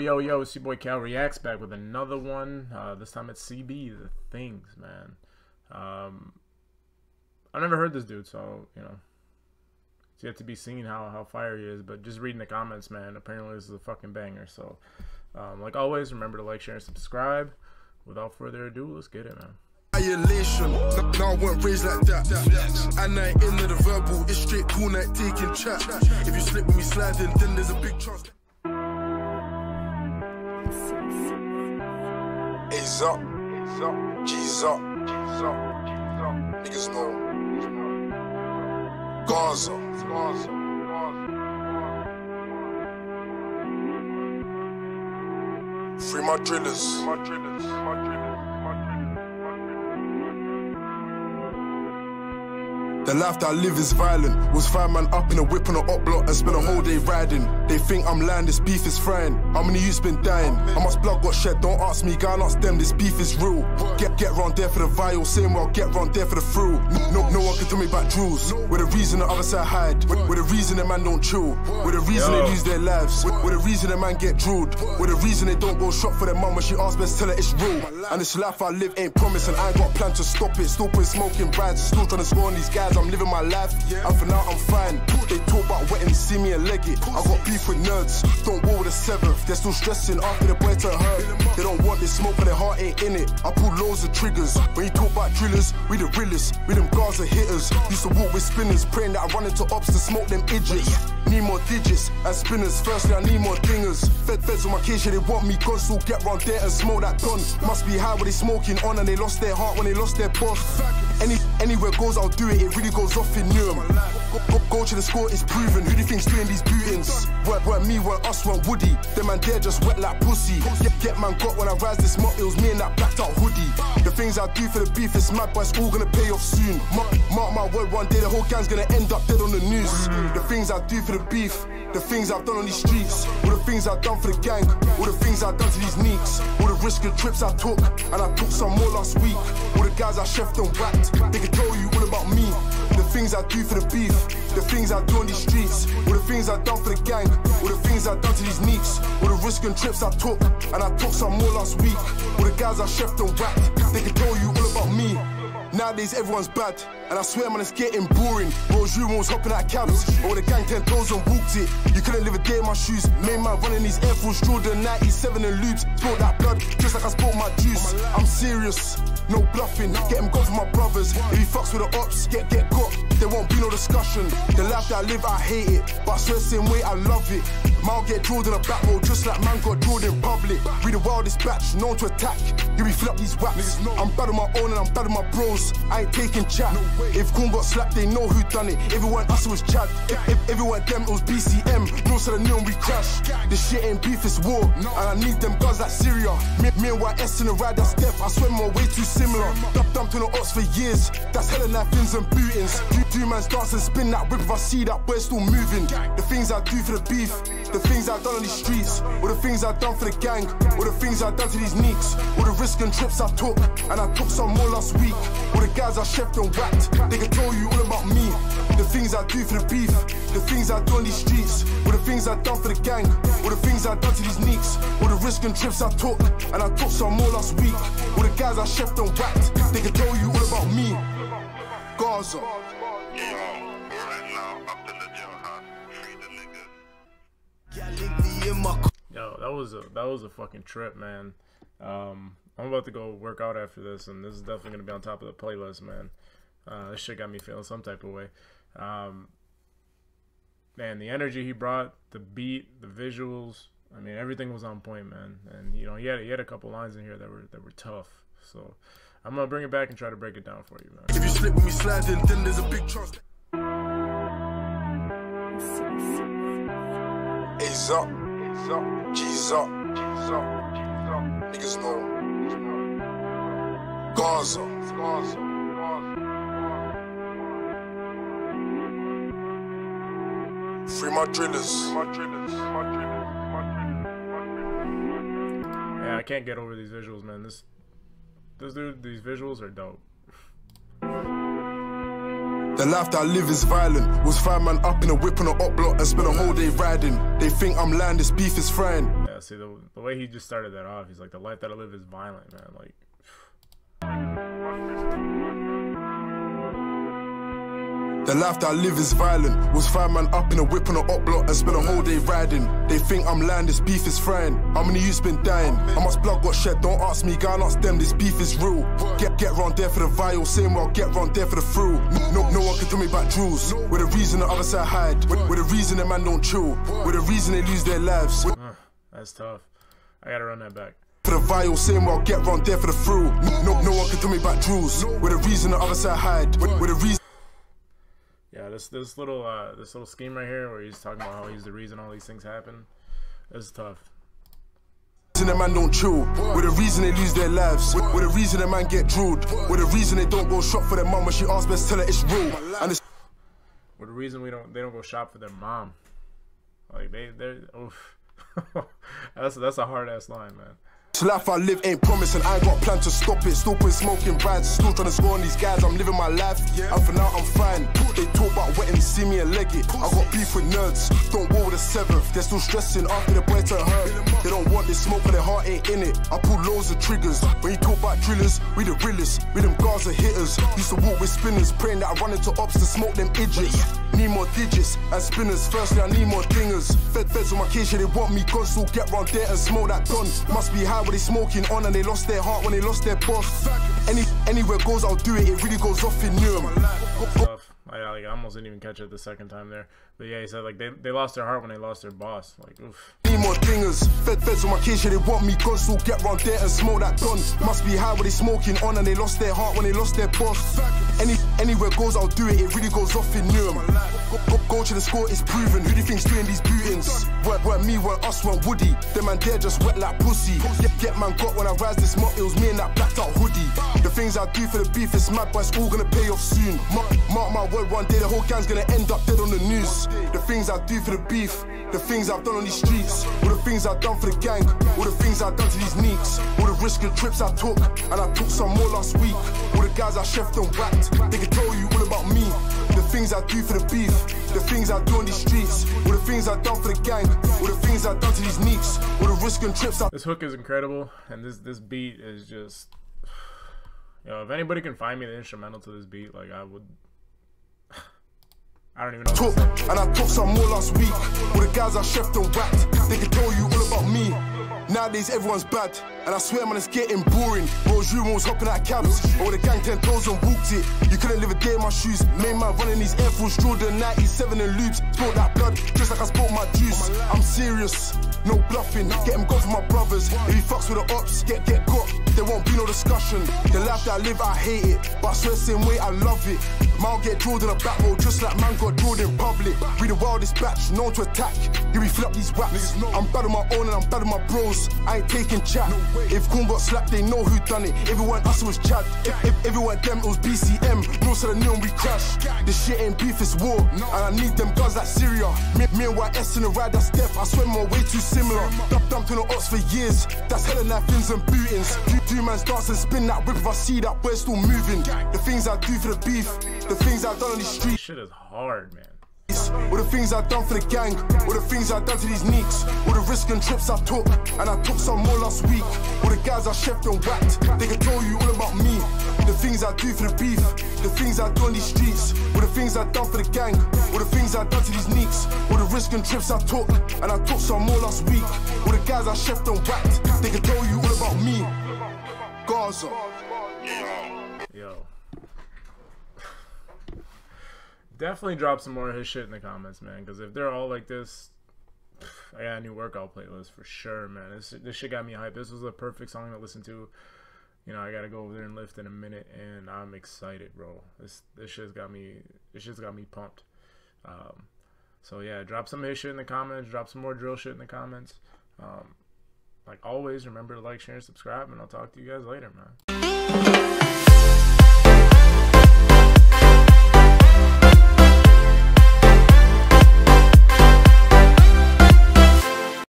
Yo, it's your boy Cal Reacts back with another one. This time it's CB The Things, man. I've never heard this dude, so, you know, it's yet to be seen how fire he is, but just reading the comments, man, apparently this is a fucking banger. So, like always, remember to like, share, and subscribe. Without further ado, let's get it, man. Violation, now I won't raise like that. And I ain't into the verbal, it's straight cool night taking chat. If you slip with me sliding, then there's a big chance. A's up, G's up, niggas know Gaza, free my drillers, The life that I live is violent. Was fireman up in a whip on a up block and spent a whole day riding. They think I'm lying, this beef is frying. How many youths been dying? How much blood got shed? Don't ask me, guy, ask them, this beef is real. Get round there for the vial, same well, get round there for the thrill. No one can do me back drills. With a reason the other side hide. With a reason the man don't chill. With a reason they lose their lives. With a reason the man get drilled. With a reason they don't go shop for their mum when she asks, best tell her it's real. And this life I live ain't promised, and I ain't got plan to stop it. Still been smoking rides, still trying to score on these guys. I'm living my life, and for now I'm fine. They talk about wetting, see me and leg it. I got beef with nerds, don't war with a seventh. They're still stressing after the boy to hurt. They don't want this smoke, but their heart ain't in it. I pull loads of triggers. When you talk about drillers, we the realest. We them Gaza hitters. Used to walk with spinners, praying that I run into ops to smoke them idiots. Need more digits and spinners. Firstly, I need more dingers. Feds on my case, yeah, they want me gone. So get round there and smoke that gun. Must be high when they smoking on, and they lost their heart when they lost their boss. Anywhere goes, I'll do it. It really goes off in Newham. Go to the score, it's proven. Who do you think's doing these bootings? Weren't me, weren't us, weren't Woody. Them man there just wet like pussy. Get man got when I rise this month. It was me and that blacked out hoodie. The things I do for the beef is mad, but it's all gonna pay off soon. Mark my word, one day the whole gang's gonna end up dead on the news. The things I do for the beef, the things I've done on these streets, all the things I've done for the gang, all the things I've done to these neeks, all the risk and trips I took, and I took some more last week. All the guys I chefed and whacked, they can tell you all about me. The things I do for the beef, the things I do on these streets, all the things I've done for the gang, all the things I've done to these neeks, all the risk and trips I took, and I took some more last week. All the guys I chefed and whacked, they can tell you all about me. Nowadays everyone's bad, and I swear man it's getting boring. Rose room was hopping out of cabs, or the gang 10 toes and walked it. You couldn't live a day in my shoes. Main man running these Air Force Jordan 97 and loops. Spilled that blood just like I spilled my juice. I'm serious, no bluffing. Get him gone for my brothers. If he fucks with the ops, get got. There won't be no discussion. The life that I live, I hate it, but I swear the same way I love it. Man get drilled in a back row just like man got drilled in public. We the wildest batch, known to attack. You be flip these whacks. I'm bad on my own and I'm bad on my bros. I ain't taking chat. No, if Coon got slapped, they know who done it. If it weren't us, it was Chad. If it weren't them, it was BCM. No, so the new and we crashed. This shit ain't beef, it's war. No. And I need them guns like Syria. Me and YS in a ride, that's death. I swear my way too similar. Dumped on the ops for years. That's hella knife fins and bootings. Do man's dance and spin that whip if I see that boy still moving. The things I do for the beef, the things I've done on these streets, all the things I've done for the gang, all the things I've done to these neeks, all the risk and trips I took, and I took some more last week. All the guys I chefed and whacked, they can tell you all about me. The things I do for the beef, the things I do on these streets, all the things I've done for the gang, all the things I've done to these neeks, all the risk and trips I took, and I took some more last week. All the guys I chefed and whacked, they can tell you all about me. Gaza. Yeah, right now, up in the jailhouse, free the niggas. Yo, that was a fucking trip, man. I'm about to go work out after this, and this is definitely gonna be on top of the playlist, man. This shit got me feeling some type of way. Man, the energy he brought, the beat, the visuals, I mean, everything was on point, man. And you know, he had a couple lines in here that were tough. So I'm gonna bring it back and try to break it down for you, man. If you slip with me sliding, then there's a big chance. A's up, G's up, niggas know. Gaza, free my drillers. Yeah, I can't get over these visuals, man. This dude, these visuals are dope. The life that I live is violent. Was fireman up in a whip on a up block and spent a whole day riding. They think I'm lying, this beef is frying. Yeah. Yeah, see, the way he just started that off, he's like, the life that I live is violent, man. Like, the life that I live is violent. Was fireman up in a whip on a op block and spent a whole day riding. They think I'm lying, this beef is frying. How many youths been dying? How much blood got shed? Don't ask me, go and ask them, this beef is real. Get round there for the vial, same way I'll get round there for the thrill. No one can tell me about drills. With a reason the other side hide. With a reason the man don't chill. With a reason they lose their lives. That's tough. I gotta run that back. For the vial, same way I'll get round there for the thrill. No one can tell me about drills. With a reason the other side hide. With a reason. Yeah, this little scheme right here where he's talking about how he's the reason all these things happen. That's tough. The man don't chill. With a reason they lose their lives. With a reason the man get drilled. With a reason they don't go shop for their mom when she asks, best tell her it's real. And it's with a reason they don't go shop for their mom. Like they're oof. that's a hard ass line, man. The life I live ain't promised and I ain't got plan to stop it. Still been smoking rides, still trying to score on these guys. I'm living my life, and for now I'm fine. They talk about wet and see me and leg it. I got beef with nerds, don't war with the seventh. They're still stressing after the boy turn hurt. They don't want this smoke but their heart ain't in it. I pull loads of triggers. When you talk about drillers, we the realest. We them Gaza hitters. Used to walk with spinners, praying that I run into ops to smoke them idiots. Need more digits and spinners. Firstly I need more dingers. Feds on my case, yeah they want me gone. So get round there and smoke that gun. Must be high. They smoking on and they lost their heart when they lost their boss. Anywhere goes, I'll do it. It really goes off in Newham. I almost didn't even catch it the second time there. But yeah, he said like they lost their heart when they lost their boss. Like oof. Need more dingers. Feds on my case, yeah, they want me gone. So get round there and smoke that gun. Must be high. They smoking on and they lost their heart when they lost their boss. Anywhere goes, I'll do it. It really goes off in Newham. Go to the score, it's proven. Who do you think's doing these bootings? Weren't me, weren't us, weren't Woody. Them man there just wet like pussy. Get man got when I rise this month, it was me and that blacked out hoodie. The things I do for the beef is mad, but it's all gonna pay off soon. Mark my word, one day the whole gang's gonna end up dead on the news. The things I do for the beef, the things I've done on these streets, all the things I've done for the gang, all the things I've done to these neeks, all the risk and trips I took, and I took some more last week. All the guys I chefed and whacked, they can tell you all about me. The things I do for the beef, the things I do on these streets, all the things I've done for the gang, all the things I've done to these neeks, all the risk and trips I... This hook is incredible, and this beat is just... You know, if anybody can find me the instrumental to this beat, like, I would... I don't even know. And I took some more last week. All the guys I chefed and whacked, they can tell you all about me. Nowadays everyone's bad, and I swear man it's getting boring. Rose rumors hopping out of cabs, all the gang 10 toes and walked it. You couldn't live a day in my shoes. Main man running these Air Force Jordan 97 and loops. Spilled that blood, just like I spilled my juice. I'm serious, no bluffing. Get him gone for my brothers. If he fucks with the ops, get caught. There won't be no discussion. The life that I live, I hate it, but I swear same way I love it. Man get drilled in a back row, just like man got drilled in public. We the wildest batch, known to attack. You be flip these whacks. I'm bad on my own and I'm bad on my bros. I ain't taking chat. If Goon got slapped, they know who done it. Everyone us, it was Chad. If everyone them, it was BCM. No, so the Newham we crash. This shit ain't beef, it's war. And I need them guns like Syria. Me and YS in the ride, that's death. I swear my way too similar. Dumped in the ops for years. That's hella knife fins and bootings. Do man's dance and spin that whip. If I see that boy still moving. The things I do for the beef, the things I've done on these streets. Shit is hard, man. All the things I've done for the gang, all the things I've done to these neeks, all the risk and trips I took, and I took some more last week. All the guys I chefed and whacked, they can tell you all about me. The things I do for the beef, the things I do on these streets, all the things I've done for the gang, all the things I've done to these neeks, all the risk and trips I took, and I took some more last week. All the guys I chefed and whacked, they can tell you all about me. Gaza. Yo. Definitely drop some more of his shit in the comments, man, because if they're all like this, I got a new workout playlist for sure, man. This shit got me hyped. This was the perfect song to listen to. You know, I gotta go over there and lift in a minute, and I'm excited, bro. This shit's got me pumped. So yeah, drop some of his shit in the comments, drop some more drill shit in the comments. Like always, remember to like, share, and subscribe, and I'll talk to you guys later, man.